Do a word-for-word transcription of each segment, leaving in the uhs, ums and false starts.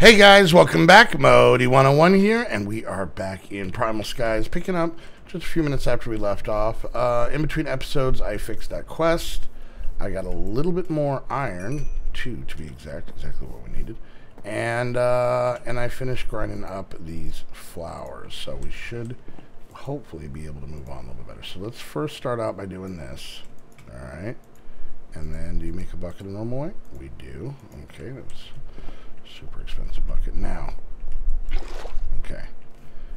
Hey guys, welcome back. Modii one oh one here, and we are back in Primal Skies, picking up just a few minutes after we left off. Uh, in between episodes, I fixed that quest. I got a little bit more iron, two to be exact, exactly what we needed. And, uh, and I finished grinding up these flowers, so we should hopefully be able to move on a little bit better. So let's first start out by doing this, all right? And then do you make a bucket a normal way? We do. Okay, that was super expensive bucket. Now, okay,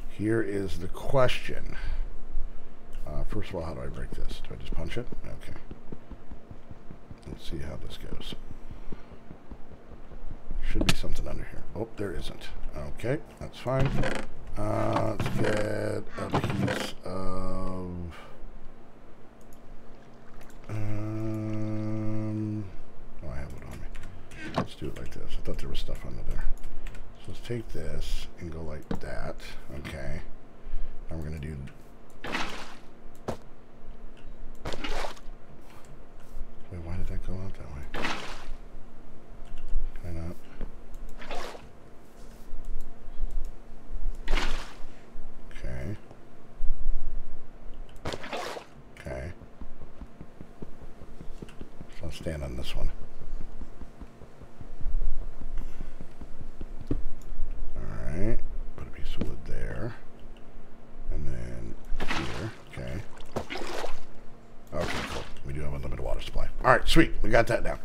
here is the question. Uh, first of all, how do I break this? Do I just punch it? Okay. Let's see how this goes. Should be something under here. Oh, there isn't. Okay, that's fine. Uh, let's get a piece of... Um, oh, I have it on me. Let's do it like this. I thought there was stuff under there. So let's take this and go like that. Okay. Now we're going to do... Wait, why did that go out that way? Can I not? Okay. Okay. So I'll stand on this one. Alright, sweet. We got that now.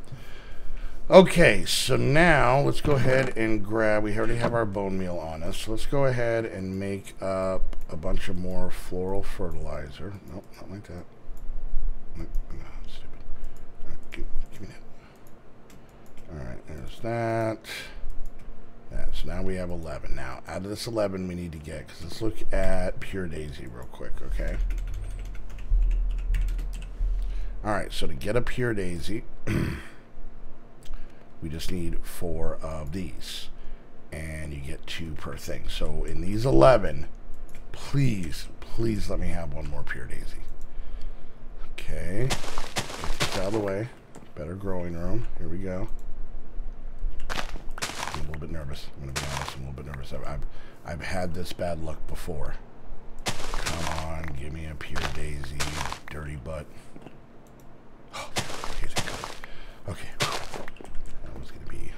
Okay, so now let's go ahead and grab... We already have our bone meal on us. So let's go ahead and make up a bunch of more floral fertilizer. Nope, not like that. Nope, no, that's stupid. Right, give, give me that. Alright, there's that. that. So now we have eleven. Now, out of this eleven we need to get... Because let's look at Pure Daisy real quick, okay? Alright, so to get a Pure Daisy, we just need four of these. And you get two per thing. So in these eleven, please, please let me have one more Pure Daisy. Okay. Get this out of the way. Better growing room. Here we go. I'm a little bit nervous. I'm going to be honest. I'm a little bit nervous. I've, I've, I've had this bad luck before. Come on, give me a Pure Daisy, dirty butt. Okay, that was going to be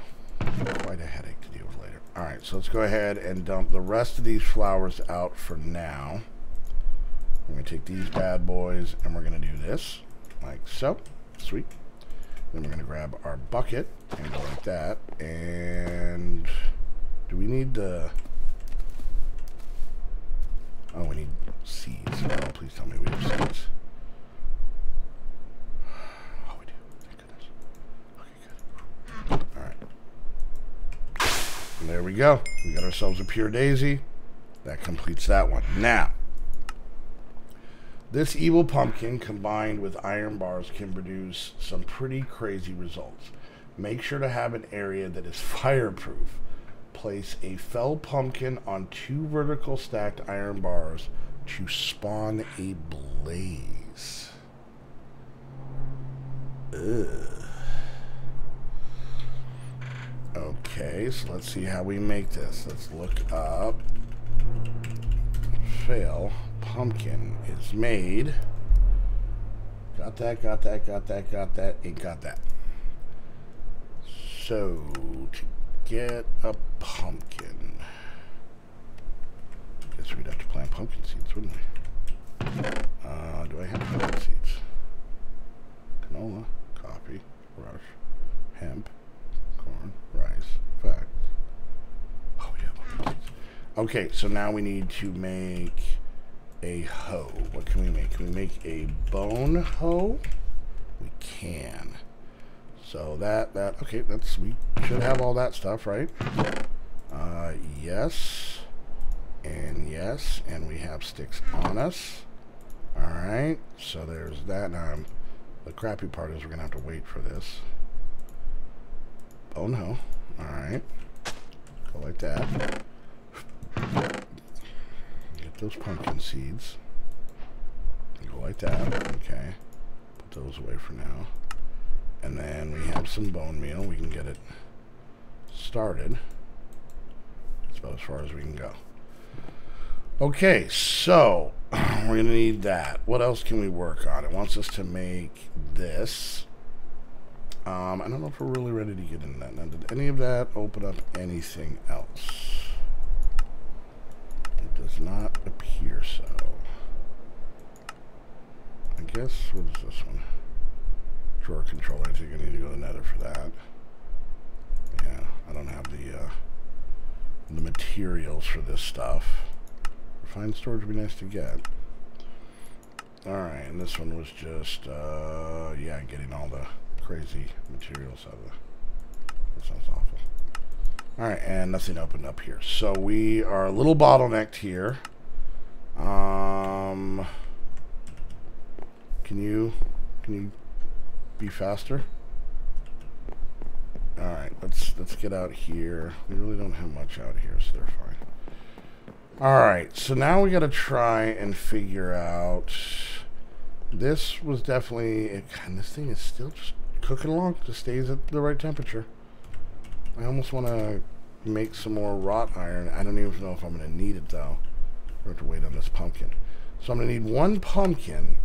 quite a headache to deal with later. All right, so let's go ahead and dump the rest of these flowers out for now. We're going to take these bad boys, and we're going to do this, like so. Sweet. Then we're going to grab our bucket and go like that. And do we need the... Oh, we need seeds. Oh, please tell me we have seeds. There we go. We got ourselves a Pure Daisy. That completes that one. Now, this evil pumpkin combined with iron bars can produce some pretty crazy results. Make sure to have an area that is fireproof. Place a fell pumpkin on two vertical stacked iron bars to spawn a blaze. Ugh. Okay, so let's see how we make this. Let's look up. Fail. Pumpkin is made. Got that, got that, got that, got that, ain't got that. So, to get a pumpkin. Guess we'd have to plant pumpkin seeds, wouldn't we? Uh, do I have pumpkin seeds? Canola, coffee, rush, hemp. Corn, rice, fact. Oh, yeah. Okay, so now we need to make a hoe. What can we make? Can we make a bone hoe? We can. So that, that, okay, that's, we should have all that stuff, right? Uh, yes, and yes, and we have sticks on us. All right, so there's that. Now, um, the crappy part is we're gonna have to wait for this. Oh no. Alright. Go like that. Get those pumpkin seeds. Go like that. Okay. Put those away for now. And then we have some bone meal. We can get it started. That's about as far as we can go. Okay, so we're going to need that. What else can we work on? It wants us to make this. Um, I don't know if we're really ready to get into that. Now, did any of that open up anything else? It does not appear so. I guess, what is this one? Drawer Controller. I think I need to go to Nether for that. Yeah, I don't have the, uh, the materials for this stuff. Refined Storage would be nice to get. Alright, and this one was just, uh, yeah, getting all the crazy materials out of the... That sounds awful. Alright, and nothing opened up here. So we are a little bottlenecked here. Um... Can you, can you be faster? All right, let's let's get out here. We really don't have much out here, so they're fine. All right, so now we got to try and figure out. This was definitely, and this thing is still just cooking along. Just stays at the right temperature. I almost want to make some more wrought iron. I don't even know if I'm going to need it though. I have to wait on this pumpkin. So I'm going to need one pumpkin.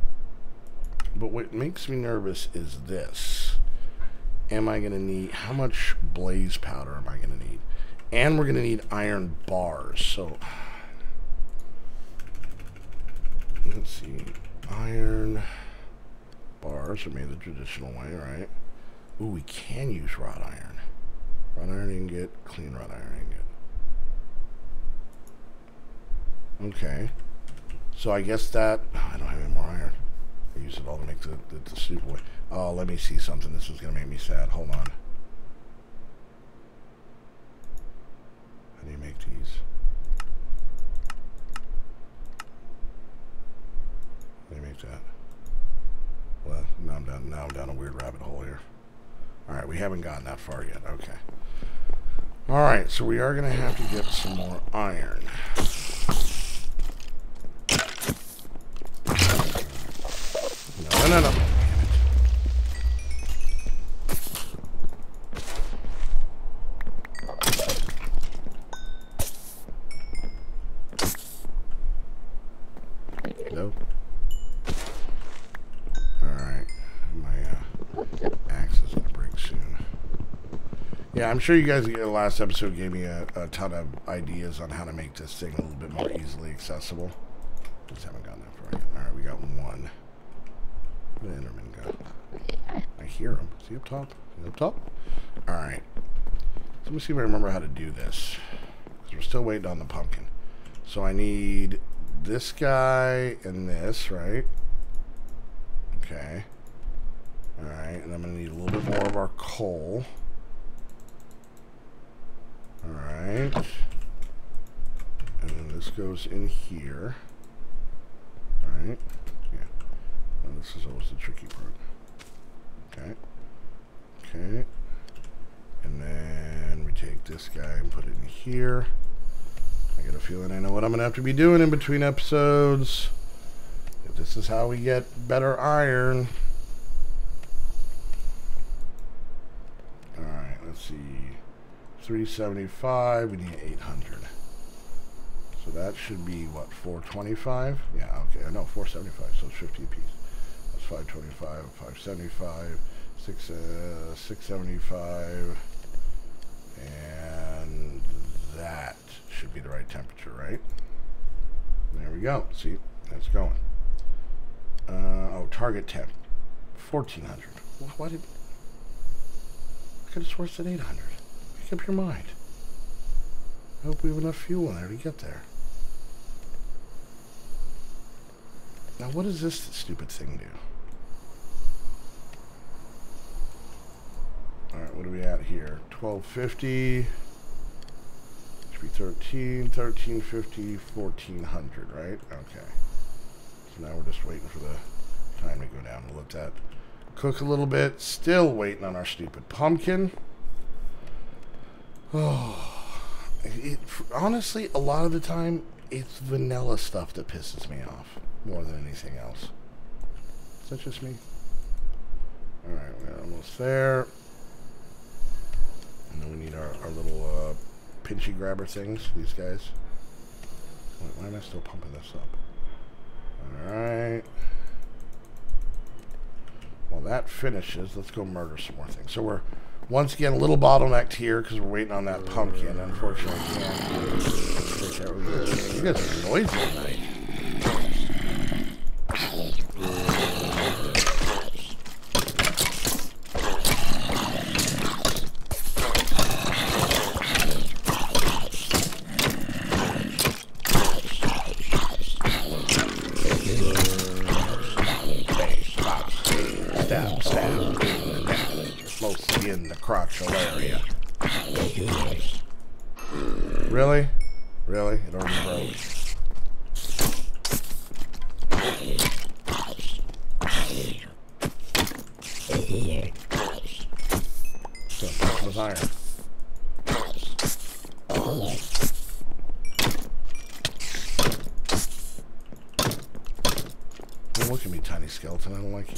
But what makes me nervous is this. Am I going to need... How much blaze powder am I going to need? And we're going to need iron bars. So, let's see. Iron bars are made the traditional way, right? Ooh, we can use wrought iron. Wrought iron ingot, clean wrought iron ingot. Okay. So I guess that... Oh, I don't have any more iron. I use it all to make the, the, the soup away. Oh, let me see something. This is going to make me sad. Hold on. How do you make these? How do you make that? Well, now I'm down, now I'm down a weird rabbit hole here. Alright, we haven't gotten that far yet. Okay. Alright, so we are going to have to get some more iron. No, no, no. Nope. Alright. My uh, axe is going to break soon. Yeah, I'm sure you guys in the last episode gave me a, a ton of ideas on how to make this thing a little bit more easily accessible. Just haven't gotten that far yet. Alright, we got one. The Enderman guy. I hear him. Is he up top? Is he up top? Alright. Let me see if I remember how to do this. Because we're still waiting on the pumpkin. So I need this guy and this, right? Okay. Alright. And I'm going to need a little bit more of our coal. Alright. And then this goes in here. Alright. This is always the tricky part. Okay. Okay. And then we take this guy and put it in here. I get a feeling I know what I'm going to have to be doing in between episodes. If this is how we get better iron. Alright, let's see. three seventy-five. We need eight hundred. So that should be, what, four twenty-five? Yeah, okay. No, four seventy-five. So it's fifty apiece. five twenty-five, five seventy-five, six, uh, six seventy-five, and that should be the right temperature, right? There we go. See, that's going. Uh, oh, target temp, fourteen hundred. Well, why did... I could have sworn it's at eight hundred. Make up your mind. I hope we have enough fuel in there to get there. Now, what does this stupid thing do? Alright, what are we at here? twelve fifty. Should be thirteen, thirteen fifty, fourteen hundred, right? Okay. So now we're just waiting for the time to go down and let that cook a little bit. Still waiting on our stupid pumpkin. Oh, it, honestly, a lot of the time, it's vanilla stuff that pisses me off more than anything else. Is that just me? Alright, we're almost there. And then we need our, our little uh, pinchy grabber things, these guys. Wait, why am I still pumping this up? Alright. Well, that finishes. Let's go murder some more things. So we're, once again, a little bottlenecked here because we're waiting on that pumpkin. Unfortunately, I can't. You guys are noisy tonight. Area. Really? Really? It already broke. So, that was iron. Don't look at me, tiny skeleton. I don't like you.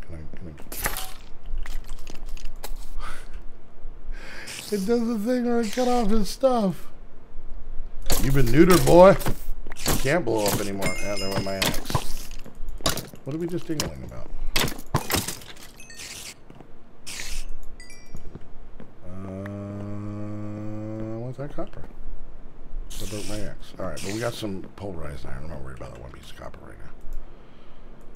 Can I, can I... It does the thing where it cut off his stuff. You've been neutered, boy. You can't blow up anymore. Ah, there went my axe. What are we just dingling about? Uh, what's that copper? I broke my axe. Alright, but we got some pulverized iron. I'm not worried about that one piece of copper right now.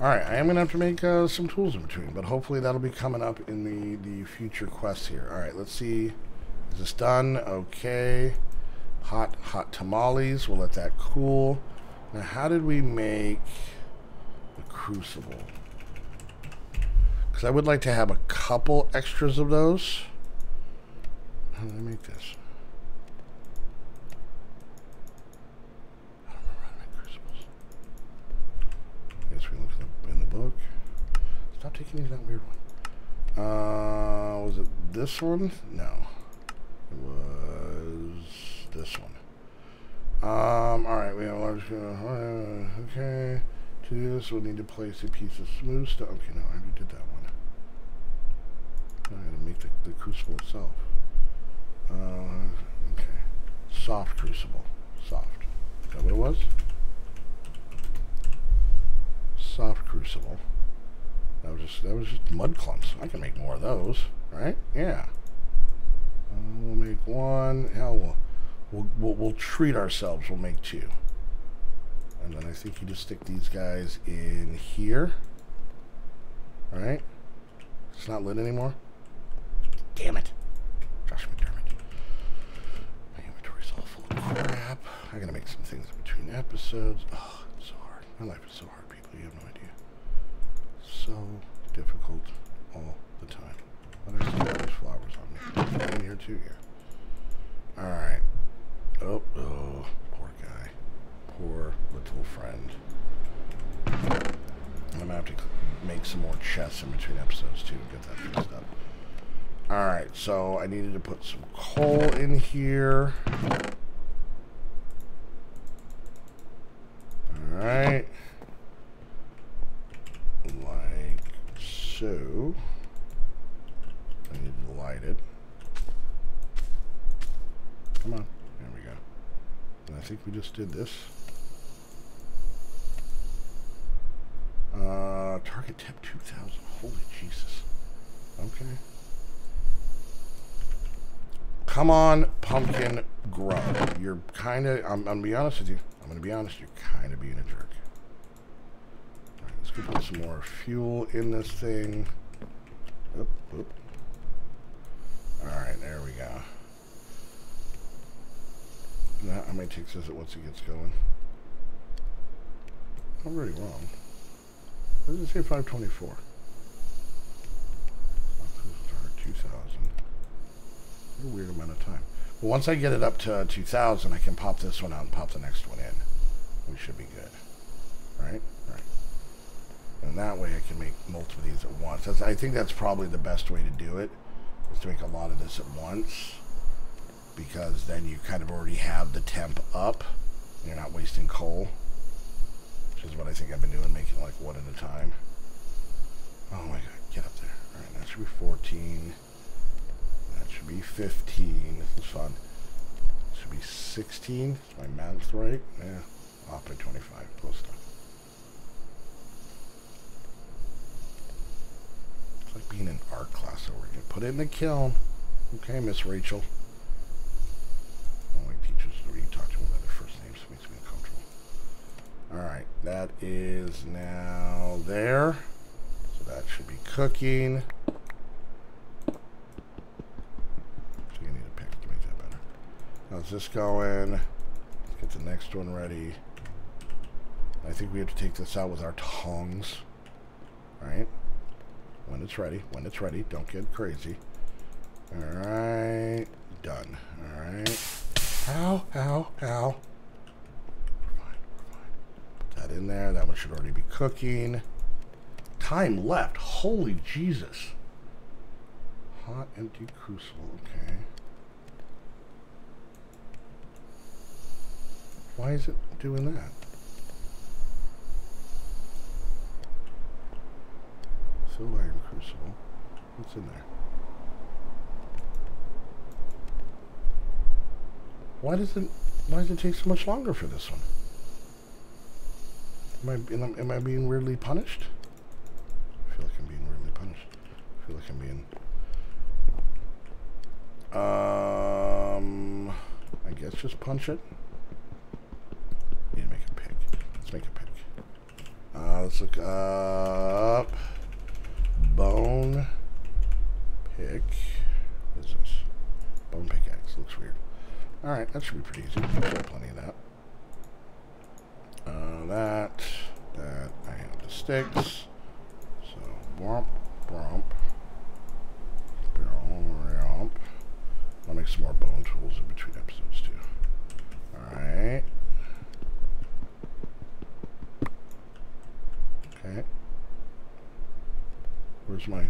Alright, I am going to have to make uh, some tools in between, but hopefully that'll be coming up in the, the future quests here. Alright, let's see. Is this done? Okay. Hot, hot tamales. We'll let that cool. Now, how did we make the crucible? Because I would like to have a couple extras of those. How did I make this? I don't remember how to make crucibles. I guess we look in the, in the book. Stop taking me that weird one. Uh, was it this one? No. It was this one. Um, alright, we have a large... Uh, okay. To do this, we'll need to place a piece of smooth stuff. Okay, no, I already did that one. I'm going to make the, the crucible itself. Uh, okay. Soft crucible. Soft. Is that what it was? Soft crucible. That was just, that was just mud clumps. I can make more of those, right? Yeah. Uh, we'll make one. Hell, we'll, we'll, we'll, we'll treat ourselves. We'll make two. And then I think you just stick these guys in here. All right? It's not lit anymore? Damn it. Josh McDermott. My inventory's all full of crap. I gotta make some things in between episodes. Oh, it's so hard. My life is so hard, people. You have no idea. So difficult all the time. What are these flowers on me? In here too, here. Yeah. All right. Oh, oh, poor guy. Poor little friend. I'm gonna have to make some more chests in between episodes too to get that fixed up. All right. So I needed to put some coal in here. All right. Like so. I need to light it. Come on. There we go. And I think we just did this. Uh, target temp two thousand. Holy Jesus. Okay. Come on, pumpkin grub. You're kind of, I'm, I'm going to be honest with you. I'm going to be honest. You're kind of being a jerk. All right, let's go put some more fuel in this thing. Oop, oop. Alright, there we go. Now, I might take this once it gets going. I'm really wrong. Where does it say five twenty-four? two thousand. What a weird amount of time. But once I get it up to two thousand, I can pop this one out and pop the next one in. We should be good. Right? Right. And that way I can make multiple of these at once. That's, I think that's probably the best way to do it, is to make a lot of this at once, because then you kind of already have the temp up and you're not wasting coal, which is what I think I've been doing, making like one at a time. Oh my god, get up there. Alright, that should be fourteen. That should be fifteen. This is fun. It should be sixteen. Is my math right? Yeah. Off by twenty-five. Close enough. It's like being in art class. So we're going to put it in the kiln. Okay, Miss Rachel. I don't like teachers to really talk to them by their first names. It makes me uncomfortable. Alright. That is now there. So that should be cooking. How's this going? Let's get the next one ready. I think we have to take this out with our tongs. Alright. When it's ready. When it's ready. Don't get crazy. Alright. Done. Alright. Ow, ow, ow. We're fine. We're fine. Put that in there. That one should already be cooking. Time left. Holy Jesus. Hot, empty crucible. Okay. Why is it doing that? Silver iron crucible. What's in there? Why does it? Why does it take so much longer for this one? Am I am I being weirdly punished? I feel like I'm being weirdly punished. I feel like I'm being. Um. I guess just punch it. Let's make a pick. Uh, let's look up bone pick. What is this? Bone pickaxe. Looks weird. Alright, that should be pretty easy. I've got plenty of that. Uh, that. That. I have the sticks. So, womp, womp. Womp. I'll make some more bone tools in between episodes, too. Alright. Okay. Where's my...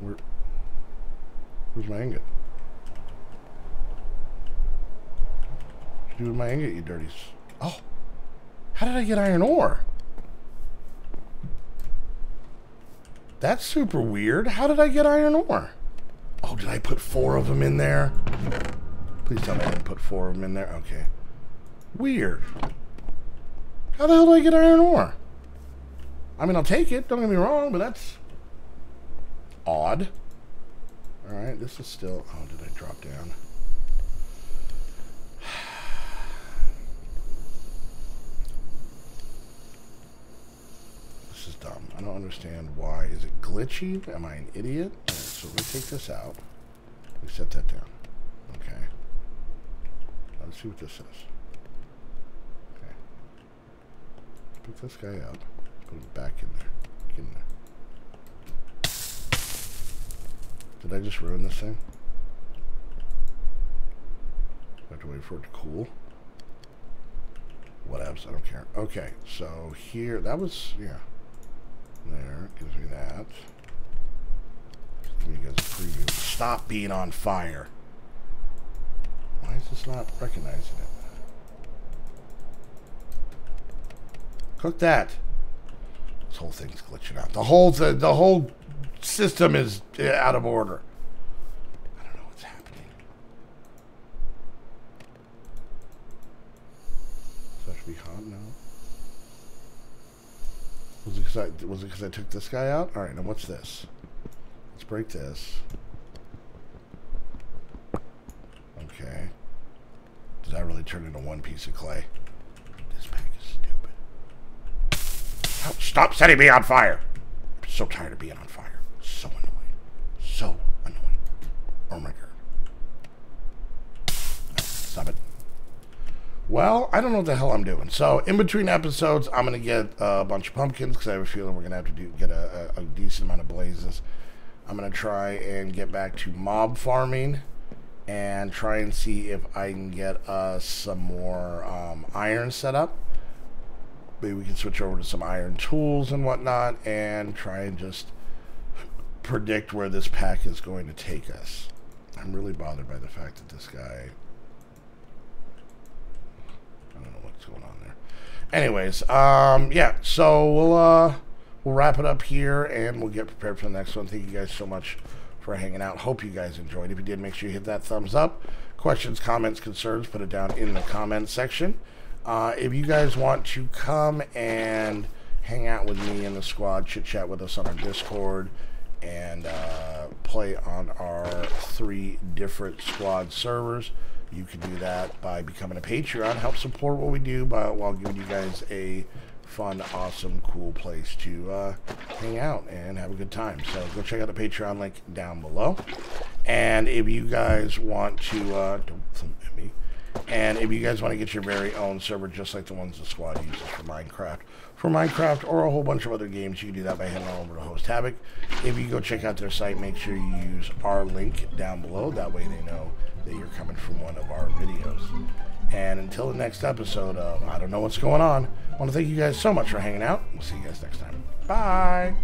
Where, where's my ingot? What you do with my ingot, you dirties? Oh! How did I get iron ore? That's super weird. How did I get iron ore? Oh, did I put four of them in there? Please tell me I didn't put four of them in there. Okay. Weird. How the hell do I get iron ore? I mean, I'll take it, don't get me wrong, but that's odd. Alright, this is still... Oh, did I drop down? This is dumb. I don't understand why. Is it glitchy? Am I an idiot? Right, so we take this out. We set that down. Okay. Let's see what this is. Pick this guy up. Put him back in there. Get in there. Did I just ruin this thing? I have to wait for it to cool. Whatevs, I don't care. Okay, so here, that was, yeah. There, gives me that. Give me you guys a preview. Stop being on fire. Why is this not recognizing it? Cook that. This whole thing's glitching out. The whole the, the whole system is out of order. I don't know what's happening. Does that should be hot now? Was it because I was it because I took this guy out? All right, now what's this? Let's break this. Okay. Did that really turn into one piece of clay? Stop setting me on fire. I'm so tired of being on fire. So annoying. So annoying. Oh my god. Stop it. Well, I don't know what the hell I'm doing. So, in between episodes, I'm going to get a bunch of pumpkins because I have a feeling we're going to have to do, get a, a, a decent amount of blazes. I'm going to try and get back to mob farming and try and see if I can get us uh, some more um, iron set up. Maybe we can switch over to some iron tools and whatnot and try and just predict where this pack is going to take us. I'm really bothered by the fact that this guy... I don't know what's going on there. Anyways, um, yeah, so we'll, uh, we'll wrap it up here, and we'll get prepared for the next one. Thank you guys so much for hanging out. Hope you guys enjoyed. If you did, make sure you hit that thumbs up. Questions, comments, concerns, put it down in the comment section. Uh, if you guys want to come and hang out with me and the squad, chit chat with us on our Discord, and uh, play on our three different squad servers, you can do that by becoming a Patreon. Help support what we do by, while giving you guys a fun, awesome, cool place to uh, hang out and have a good time. So go check out the Patreon link down below. And if you guys want to, uh, don't thump at me. And if you guys want to get your very own server, just like the ones the squad uses for Minecraft, for Minecraft or a whole bunch of other games, you can do that by heading on over to Host Havoc. If you go check out their site, make sure you use our link down below. That way they know that you're coming from one of our videos. And until the next episode of I Don't Know What's Going On, I want to thank you guys so much for hanging out. We'll see you guys next time. Bye!